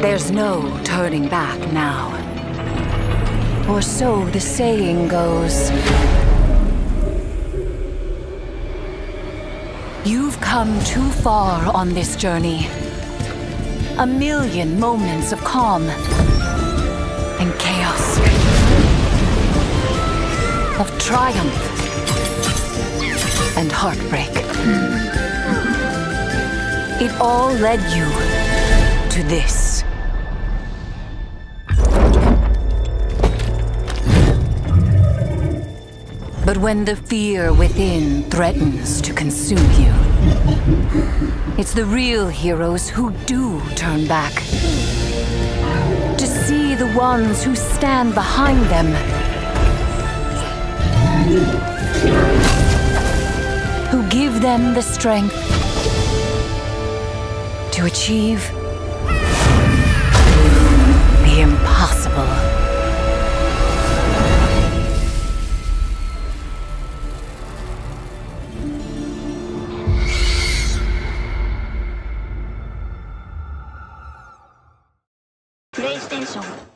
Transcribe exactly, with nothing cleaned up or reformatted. There's no turning back now. Or so the saying goes. You've come too far on this journey. A million moments of calm and chaos, of triumph and heartbreak. It all led you to this. But when the fear within threatens to consume you, it's the real heroes who do turn back. To see the ones who stand behind them. Who give them the strength to achieve the impossible. PlayStation.